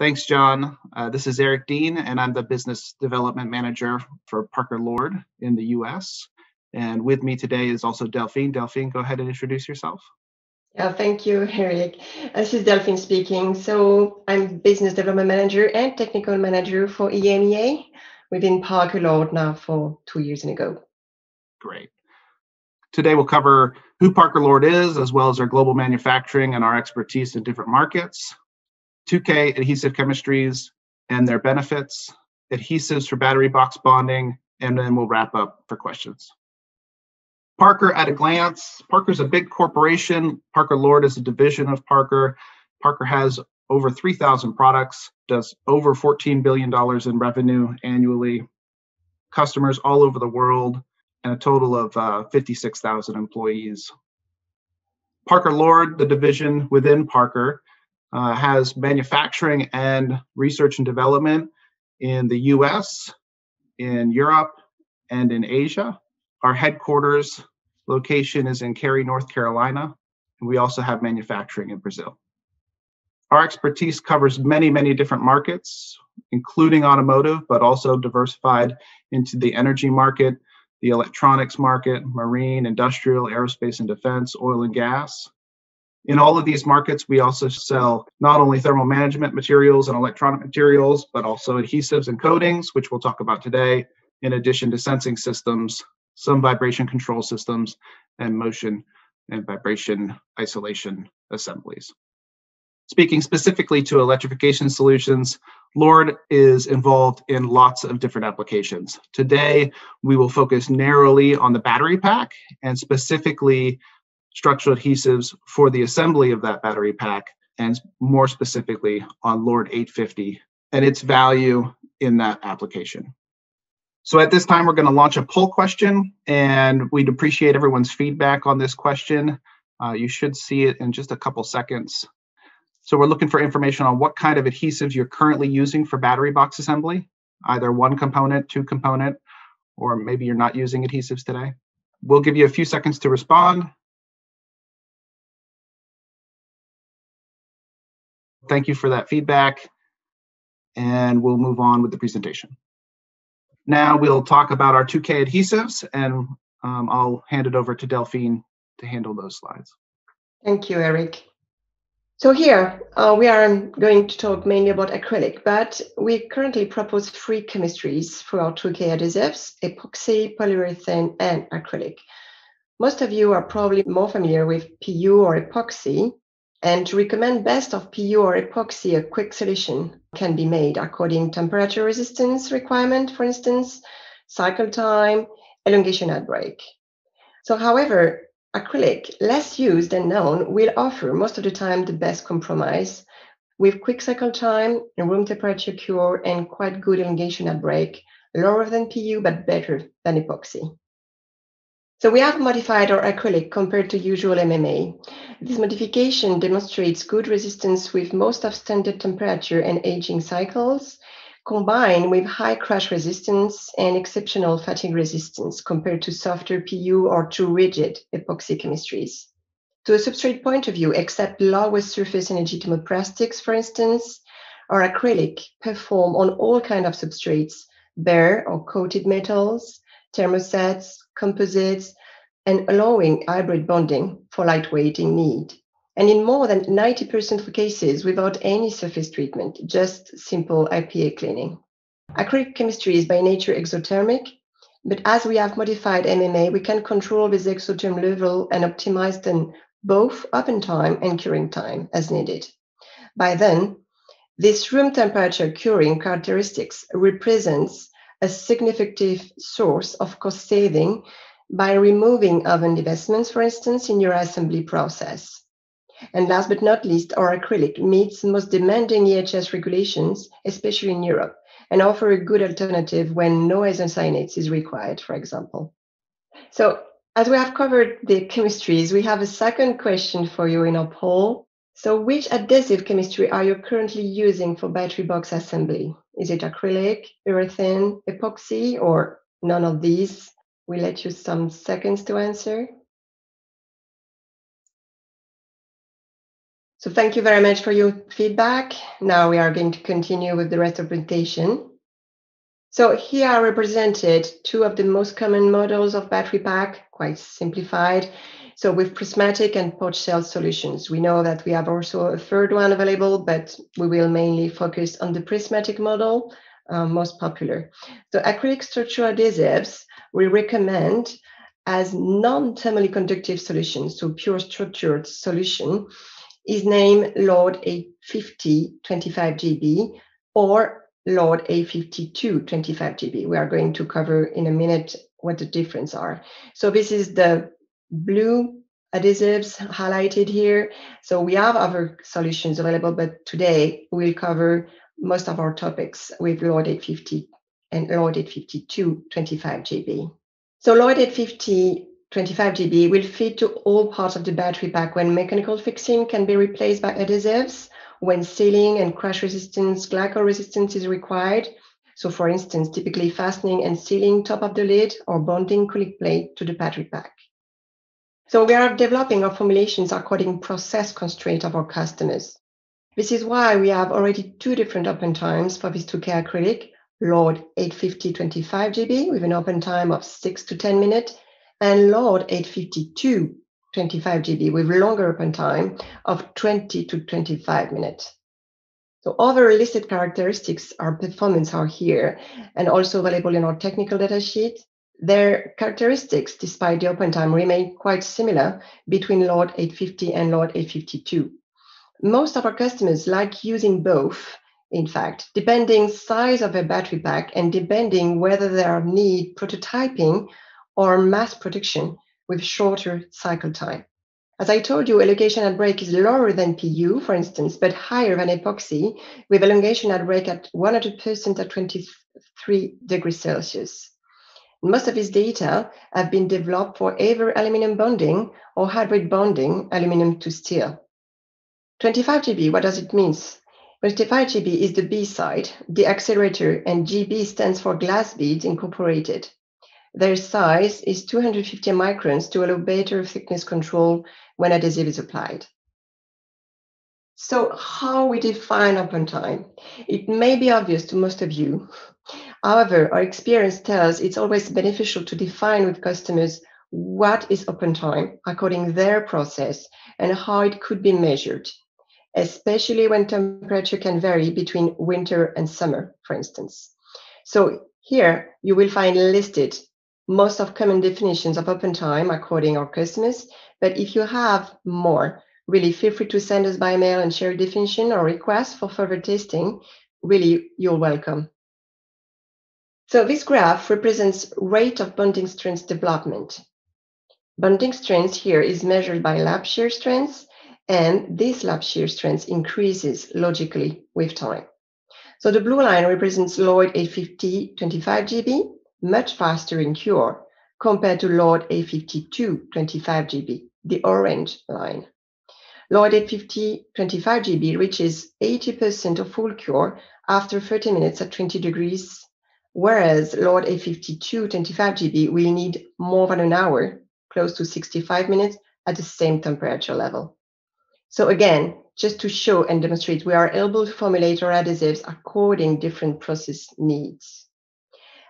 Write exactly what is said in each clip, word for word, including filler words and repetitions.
Thanks, John. Uh, this is Eric Dean, and I'm the Business Development Manager for Parker Lord in the U S. And with me today is also Delphine. Delphine, go ahead and introduce yourself. Yeah, thank you, Eric. This is Delphine speaking. So I'm Business Development Manager and Technical Manager for E M E A within Parker Lord now for two years ago. Great. Today we'll cover who Parker Lord is, as well as our global manufacturing and our expertise in different markets, two K adhesive chemistries and their benefits, adhesives for battery box bonding, and then we'll wrap up for questions. Parker at a glance. Parker's a big corporation. Parker Lord is a division of Parker. Parker has over three thousand products, does over fourteen billion dollars in revenue annually, customers all over the world, and a total of uh, fifty-six thousand employees. Parker Lord, the division within Parker, uh, has manufacturing and research and development in the U S, in Europe, and in Asia. Our headquarters location is in Cary, North Carolina, and we also have manufacturing in Brazil. Our expertise covers many, many different markets, including automotive, but also diversified into the energy market, the electronics market, marine, industrial, aerospace and defense, oil and gas. In all of these markets, we also sell not only thermal management materials and electronic materials, but also adhesives and coatings, which we'll talk about today, in addition to sensing systems, some vibration control systems, and motion and vibration isolation assemblies. Speaking specifically to electrification solutions, Lord is involved in lots of different applications. Today, we will focus narrowly on the battery pack and specifically structural adhesives for the assembly of that battery pack, and more specifically on Lord eight fifty and its value in that application. So at this time, we're going to launch a poll question, and we'd appreciate everyone's feedback on this question. Uh, you should see it in just a couple seconds. So we're looking for information on what kind of adhesives you're currently using for battery box assembly, either one component, two component, or maybe you're not using adhesives today. We'll give you a few seconds to respond. Thank you for that feedback, and we'll move on with the presentation. Now we'll talk about our two K adhesives, and um, I'll hand it over to Delphine to handle those slides. Thank you, Eric. So here uh, we are going to talk mainly about acrylic, but we currently propose three chemistries for our two K adhesives: epoxy, polyurethane, and acrylic. Most of you are probably more familiar with P U or epoxy, and to recommend best of P U or epoxy, a quick solution can be made according to temperature resistance requirement, for instance, cycle time, elongation at break. So however, acrylic, less used and known, will offer most of the time the best compromise with quick cycle time, room temperature cure, and quite good elongation at break, lower than P U but better than epoxy. So we have modified our acrylic compared to usual M M A. This modification demonstrates good resistance with most of standard temperature and aging cycles, combined with high crash resistance and exceptional fatigue resistance compared to softer P U or too rigid epoxy chemistries. To a substrate point of view, except lowest surface energy thermoplastics, for instance, our acrylic perform on all kinds of substrates, bare or coated metals, thermosets, composites, and allowing hybrid bonding for lightweighting need. And in more than ninety percent of cases without any surface treatment, just simple I P A cleaning. Acrylic chemistry is by nature exothermic, but as we have modified M M A, we can control this exotherm level and optimize then both open time and curing time as needed. By then, this room temperature curing characteristics represents a significant source of cost saving by removing oven divestments, for instance, in your assembly process. And last but not least, our acrylic meets most demanding E H S regulations, especially in Europe, and offer a good alternative when no isocyanates is required, for example. So as we have covered the chemistries, we have a second question for you in our poll. So which adhesive chemistry are you currently using for battery box assembly? Is it acrylic, urethane, epoxy, or none of these? We let you some seconds to answer. So thank you very much for your feedback. Now we are going to continue with the rest of the presentation. So here are represented two of the most common models of battery pack, quite simplified. So with prismatic and pouch cell solutions. We know that we have also a third one available, but we will mainly focus on the prismatic model, uh, most popular. So acrylic structure adhesives, we recommend as non-thermally conductive solutions, so pure structured solution, is named Lord eight fifty twenty-five G B or Lord eight fifty-two twenty-five G B. We are going to cover in a minute what the difference are. So this is the blue adhesives highlighted here. So we have other solutions available, but today we'll cover most of our topics with Lord eight fifty and Lord eight fifty-two twenty-five G B. So Lord eight fifty twenty-five G B will fit to all parts of the battery pack when mechanical fixing can be replaced by adhesives, when sealing and crash resistance, glycol resistance is required. So for instance, typically fastening and sealing top of the lid or bonding acrylic plate to the battery pack. So we are developing our formulations according process constraint of our customers. This is why we have already two different open times for this two K acrylic, Lord eight fifty twenty-five G B with an open time of six to ten minutes, and Lord eight fifty-two twenty-five G B with longer open time of twenty to twenty-five minutes. So other listed characteristics, our performance are here and also available in our technical data sheet. Their characteristics, despite the open time, remain quite similar between Lord eight fifty and Lord eight fifty-two. Most of our customers like using both, in fact, depending size of a battery pack and depending whether they are need prototyping or mass production with shorter cycle time. As I told you, elongation at break is lower than P U, for instance, but higher than epoxy, with elongation at break at one hundred percent at twenty-three degrees Celsius. Most of these data have been developed for either aluminum bonding or hybrid bonding, aluminum to steel. twenty-five G B, what does it mean? twenty-five G B is the B side, the accelerator, and G B stands for glass beads incorporated. Their size is two hundred fifty microns to allow better thickness control when adhesive is applied. So how we define open time? It may be obvious to most of you. However, our experience tells it's always beneficial to define with customers what is open time according to their process and how it could be measured, especially when temperature can vary between winter and summer, for instance. So here you will find listed most of common definitions of open time according to our customers, but if you have more, really feel free to send us by mail and share a definition or request for further testing. Really, you're welcome. So this graph represents rate of bonding strength development. Bonding strength here is measured by lap shear strength, and this lap shear strength increases logically with time. So the blue line represents Lord eight fifty twenty-five G B, much faster in cure compared to Lord eight fifty-two twenty-five G B, the orange line. Lord eight fifty twenty-five G B reaches eighty percent of full cure after thirty minutes at twenty degrees, whereas Lord eight fifty-two twenty-five G B will need more than an hour, close to sixty-five minutes at the same temperature level. So again, just to show and demonstrate, we are able to formulate our adhesives according to different process needs.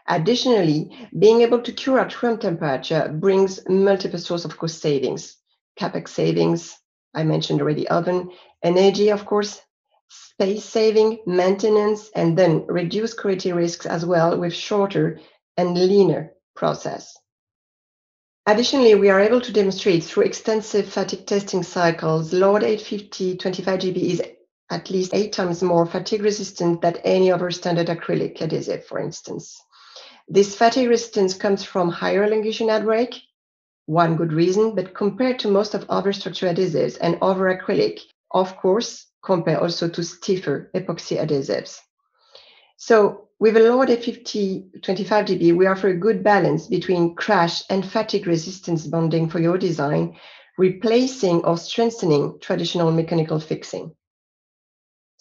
Additionally, being able to cure at room temperature brings multiple sources of cost savings, capex savings, I mentioned already oven, energy, of course, space saving, maintenance, and then reduce quality risks as well with shorter and leaner process. Additionally, we are able to demonstrate through extensive fatigue testing cycles, Lord eight fifty twenty-five G B is at least eight times more fatigue resistant than any other standard acrylic adhesive, for instance. This fatigue resistance comes from higher elongation at break, one good reason, but compared to most of other structural adhesives and other acrylic, of course, compare also to stiffer epoxy adhesives. So with a Lord eight fifty twenty-five G B, we offer a good balance between crash and fatigue resistance bonding for your design, replacing or strengthening traditional mechanical fixing.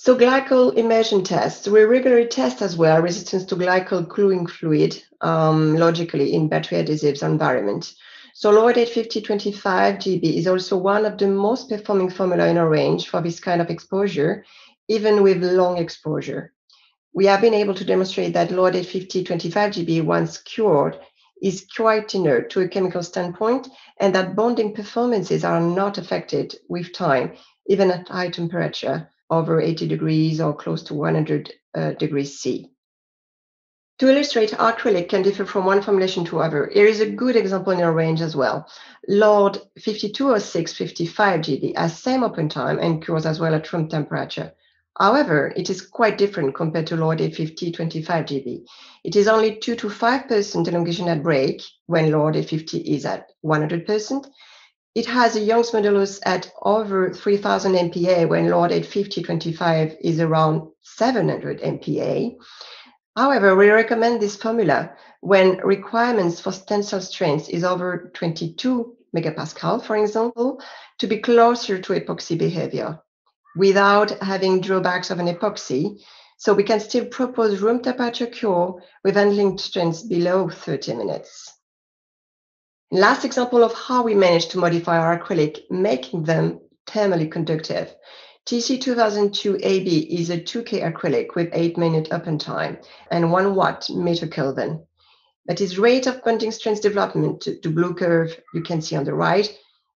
So glycol immersion tests, we regularly test as well resistance to glycol gluing fluid, um, logically in battery adhesives environment. So Lord eight fifty twenty-five G B is also one of the most performing formula in our range for this kind of exposure, even with long exposure. We have been able to demonstrate that Lord eight fifty twenty-five G B, once cured, is quite inert to a chemical standpoint, and that bonding performances are not affected with time, even at high temperature, over eighty degrees or close to one hundred uh, degrees C. To illustrate how acrylic can differ from one formulation to other, here is a good example in our range as well. Lord fifty-two oh six fifty-five G B has same open time and cures as well at room temperature. However, it is quite different compared to Lord eight fifty twenty-five G B. It is only two to five percent elongation at break when Lord eight fifty is at one hundred percent. It has a Young's modulus at over three thousand M P A when Lord eight fifty twenty-five is around seven hundred M P A. However, we recommend this formula when requirements for tensile strength is over twenty-two megapascal, for example, to be closer to epoxy behavior without having drawbacks of an epoxy. So we can still propose room temperature cure with handling strengths below thirty minutes. Last example of how we managed to modify our acrylic, making them thermally conductive. T C two thousand two A B is a two K acrylic with eight minute open time and one watt meter Kelvin. But its rate of bonding strength development, the blue curve you can see on the right,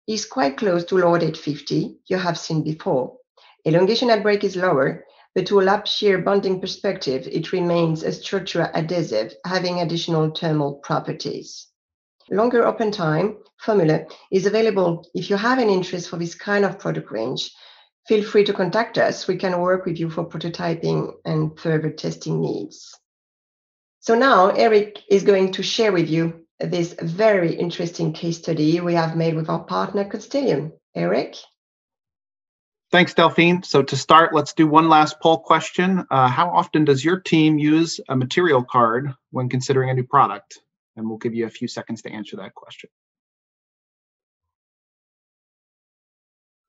is quite close to Lord eight fifty you have seen before. Elongation at break is lower, but to allow shear bonding perspective, it remains a structural adhesive, having additional thermal properties. Longer open time formula is available if you have an interest for this kind of product range. Feel free to contact us. We can work with you for prototyping and further testing needs. So now Eric is going to share with you this very interesting case study we have made with our partner Constellium. Eric? Thanks, Delphine. So to start, let's do one last poll question. Uh, how often does your team use a material card when considering a new product? And we'll give you a few seconds to answer that question.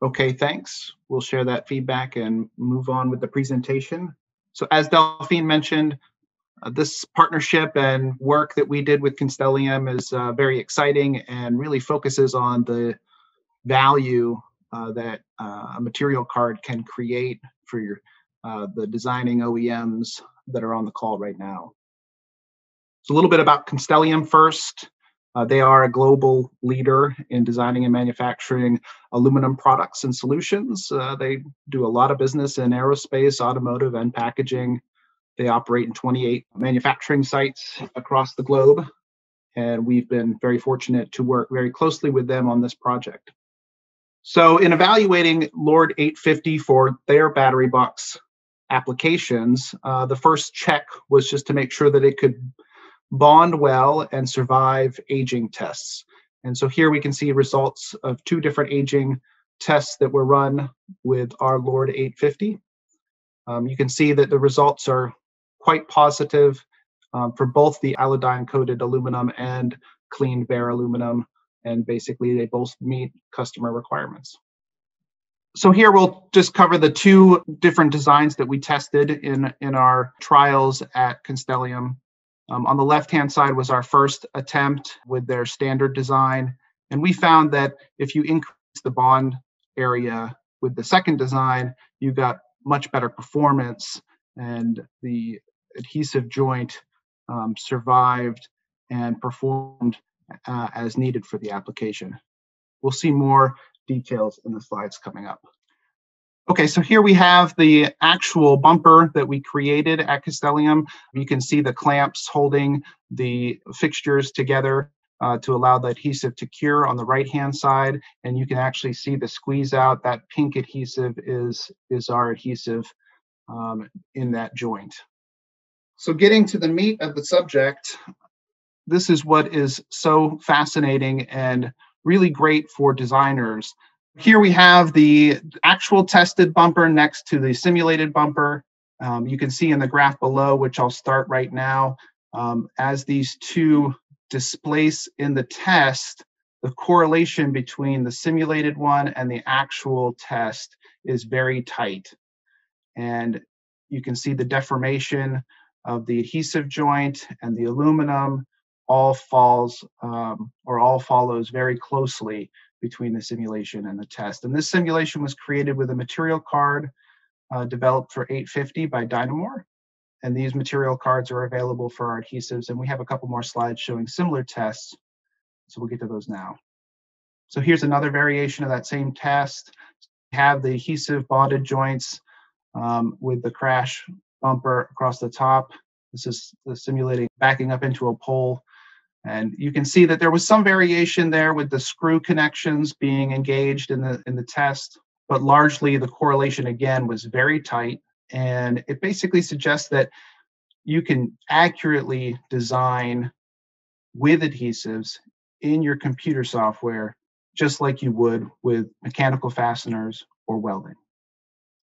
Okay, thanks. We'll share that feedback and move on with the presentation. So as Delphine mentioned, uh, this partnership and work that we did with Constellium is uh, very exciting and really focuses on the value uh, that uh, a material card can create for your, uh, the designing O E Ms that are on the call right now. So a little bit about Constellium first. Uh, they are a global leader in designing and manufacturing aluminum products and solutions. Uh, they do a lot of business in aerospace, automotive, and packaging. They operate in twenty-eight manufacturing sites across the globe, and we've been very fortunate to work very closely with them on this project. So in evaluating Lord eight fifty for their battery box applications, uh, the first check was just to make sure that it could bond well and survive aging tests. And so here we can see results of two different aging tests that were run with our Lord eight fifty. Um, you can see that the results are quite positive um, for both the iodine-coated aluminum and cleaned bare aluminum, and basically they both meet customer requirements. So here we'll just cover the two different designs that we tested in, in our trials at Constellium. Um, on the left-hand side was our first attempt with their standard design, and we found that if you increase the bond area with the second design, you got much better performance, and the adhesive joint um, survived and performed uh, as needed for the application. We'll see more details in the slides coming up. Okay, so here we have the actual bumper that we created at Constellium. You can see the clamps holding the fixtures together uh, to allow the adhesive to cure on the right-hand side, and you can actually see the squeeze out. That pink adhesive is, is our adhesive um, in that joint. So getting to the meat of the subject, this is what is so fascinating and really great for designers. Here we have the actual tested bumper next to the simulated bumper. Um, you can see in the graph below, which I'll start right now, um, as these two displace in the test, the correlation between the simulated one and the actual test is very tight. And you can see the deformation of the adhesive joint and the aluminum all falls um, or all follows very closely between the simulation and the test. And this simulation was created with a material card uh, developed for eight fifty by Dynamore. And these material cards are available for our adhesives. And we have a couple more slides showing similar tests. So we'll get to those now. So here's another variation of that same test. We have the adhesive bonded joints um, with the crash bumper across the top. This is the simulating backing up into a pole. And you can see that there was some variation there with the screw connections being engaged in the, in the test, but largely the correlation again was very tight. And it basically suggests that you can accurately design with adhesives in your computer software, just like you would with mechanical fasteners or welding.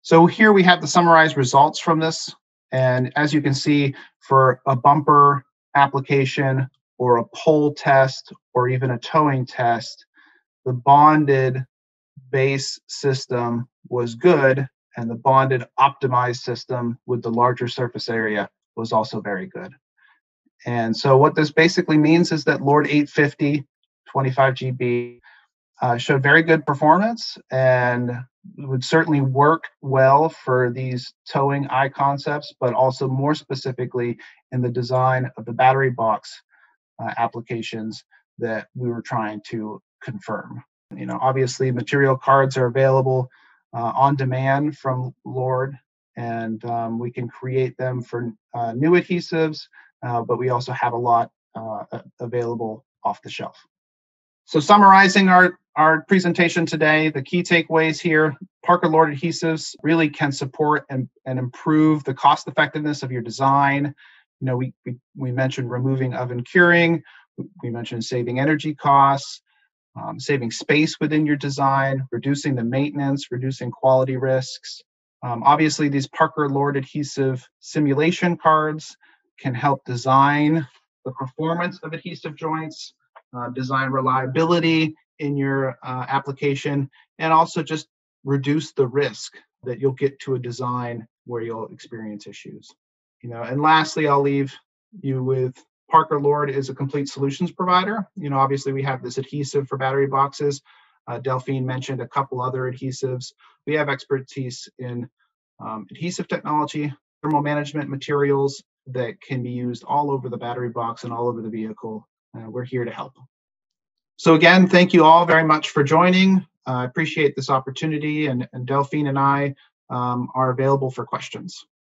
So here we have the summarized results from this. And as you can see, for a bumper application or a pole test or even a towing test, the bonded base system was good, and the bonded optimized system with the larger surface area was also very good. And so what this basically means is that Lord eight fifty twenty-five G B uh, showed very good performance and would certainly work well for these towing eye concepts, but also more specifically in the design of the battery box uh, applications that we were trying to confirm. You know, obviously material cards are available Uh, on demand from Lord, and um, we can create them for uh, new adhesives, uh, but we also have a lot uh, available off the shelf. So summarizing our, our presentation today, the key takeaways here, Parker Lord adhesives really can support and, and improve the cost effectiveness of your design. You know, we, we, we mentioned removing oven curing, we mentioned saving energy costs, Um, saving space within your design, reducing the maintenance, reducing quality risks. Um, obviously, these Parker Lord adhesive simulation cards can help design the performance of adhesive joints, uh, design reliability in your uh, application, and also just reduce the risk that you'll get to a design where you'll experience issues. You know, and lastly, I'll leave you with Parker Lord is a complete solutions provider. You know, obviously we have this adhesive for battery boxes. Uh, Delphine mentioned a couple other adhesives. We have expertise in um, adhesive technology, thermal management materials that can be used all over the battery box and all over the vehicle. Uh, we're here to help. So again, thank you all very much for joining. I uh, appreciate this opportunity, and, and Delphine and I um, are available for questions.